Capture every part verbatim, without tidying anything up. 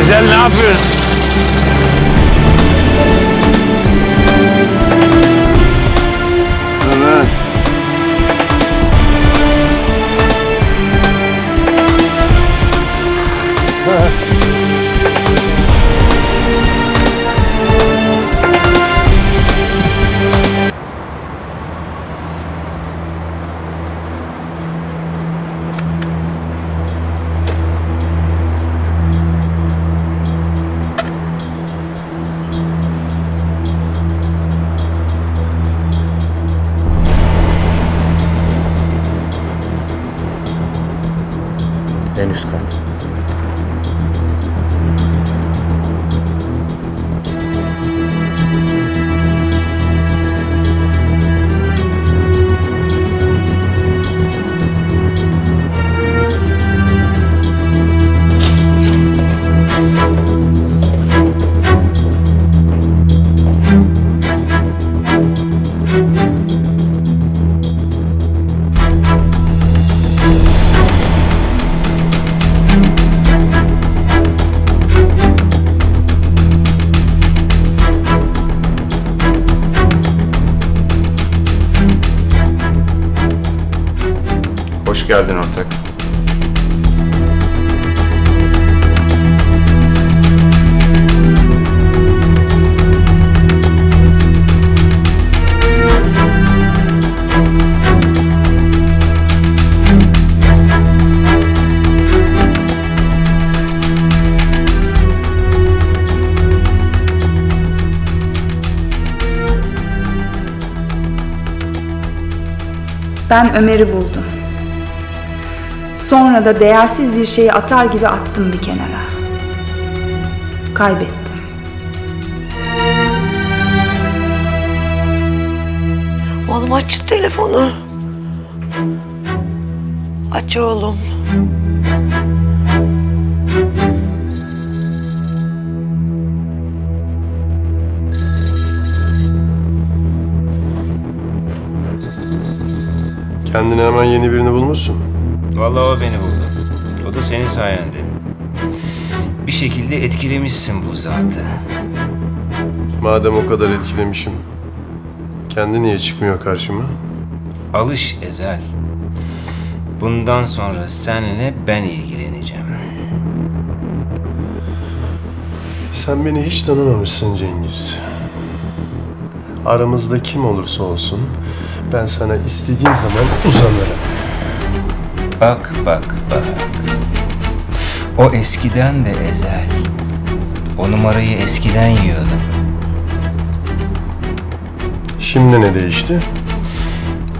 Ezel ne yapıyorsun? Ömer. En üst kat. Hoş geldin ortak. Ben Ömer'i buldum. Sonra da değersiz bir şeyi atar gibi attım bir kenara. Kaybettim. Oğlum aç şu telefonu. Aç oğlum. Kendine hemen yeni birini bulmuşsun. Vallahi o beni buldu. O da senin sayende. Bir şekilde etkilemişsin bu zatı. Madem o kadar etkilemişim, kendi niye çıkmıyor karşıma? Alış Ezel. Bundan sonra seninle ben ilgileneceğim. Sen beni hiç tanımamışsın Cengiz. Aramızda kim olursa olsun, ben sana istediğim zaman uzanırım. Bak, bak, bak. O eskiden de Ezel. O numarayı eskiden yiyordum. Şimdi ne değişti?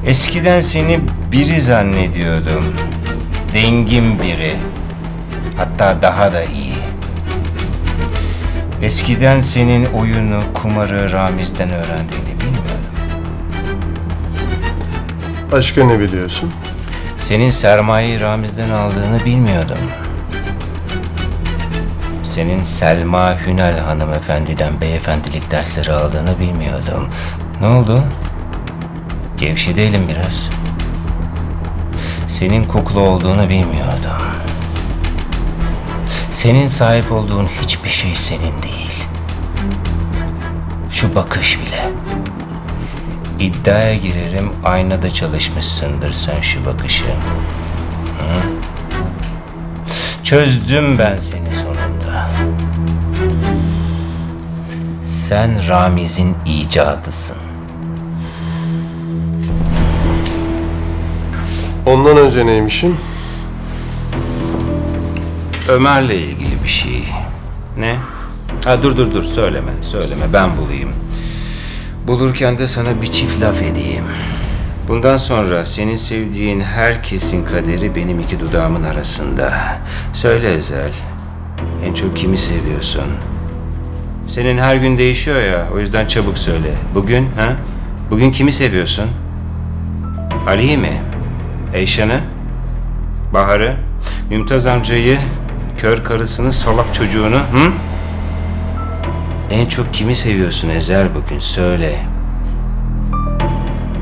Eskiden seni biri zannediyordum. Dengin biri. Hatta daha da iyi. Eskiden senin oyunu, kumarı Ramiz'den öğrendiğini bilmiyorum. Başka ne biliyorsun? Senin sermayeyi Ramiz'den aldığını bilmiyordum. Senin Selma Hünel hanımefendiden beyefendilik dersleri aldığını bilmiyordum. Ne oldu? Gevşedelim biraz. Senin kukla olduğunu bilmiyordum. Senin sahip olduğun hiçbir şey senin değil. Şu bakış bile. İddiaya girerim, aynada çalışmışsındır sen şu bakışı. Hı? Çözdüm ben seni sonunda. Sen Ramiz'in icadısın. Ondan önce neymişim? Ömer'le ilgili bir şey. Ne? Ha dur dur dur, söyleme, söyleme, ben bulayım. Bulurken de sana bir çift laf edeyim. Bundan sonra senin sevdiğin herkesin kaderi benim iki dudağımın arasında. Söyle Ezel, en çok kimi seviyorsun? Senin her gün değişiyor ya, o yüzden çabuk söyle. Bugün, ha? Bugün kimi seviyorsun? Ali'yi mi? Eyşan'ı? Bahar'ı? Mümtaz amcayı? Kör karısını, salak çocuğunu, hı? En çok kimi seviyorsun Ezel bugün? Söyle.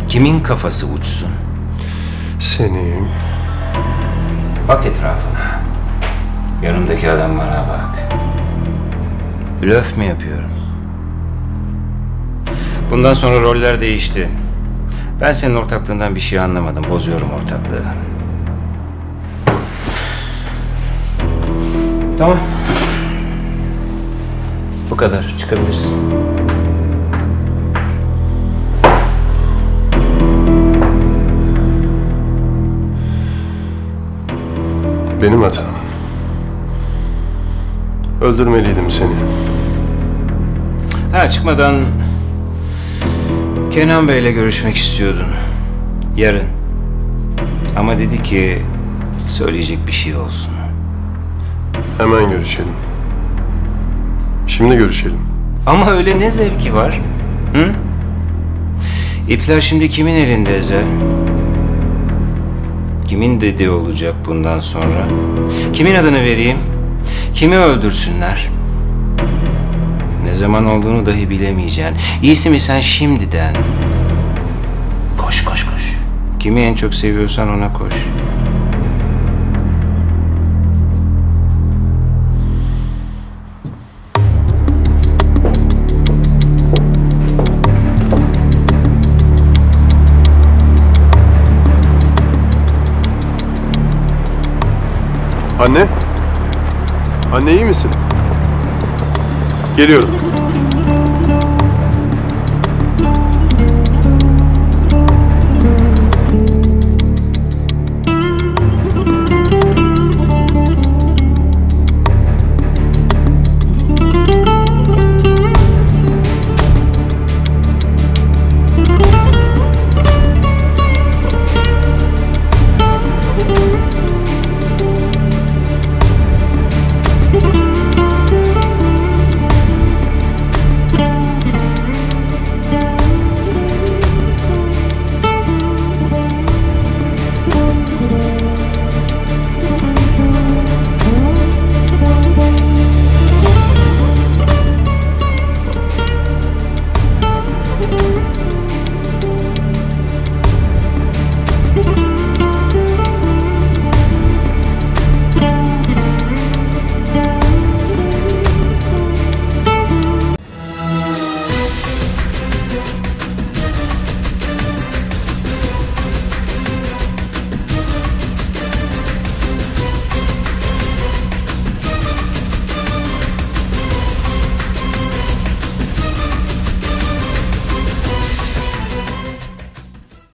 Kimin kafası uçsun? Senin. Bak etrafına. Yanımdaki adam bana bak. Blöf mü yapıyorum? Bundan sonra roller değişti. Ben senin ortaklığından bir şey anlamadım. Bozuyorum ortaklığı. Tamam. Bu kadar. Çıkabilirsin. Benim hatam. Öldürmeliydim seni. Ha, çıkmadan Kenan Bey'le görüşmek istiyordun. Yarın. Ama dedi ki söyleyecek bir şey olsun. Hemen görüşelim. Şimdi görüşelim. Ama öyle ne zevki var? Hı? İpler şimdi kimin elinde Ezel? Kimin dediği olacak bundan sonra? Kimin adını vereyim? Kimi öldürsünler? Ne zaman olduğunu dahi bilemeyeceksin. İyisi mi sen şimdiden? Koş koş koş. Kimi en çok seviyorsan ona koş. Anne? Anne iyi misin? Geliyorum.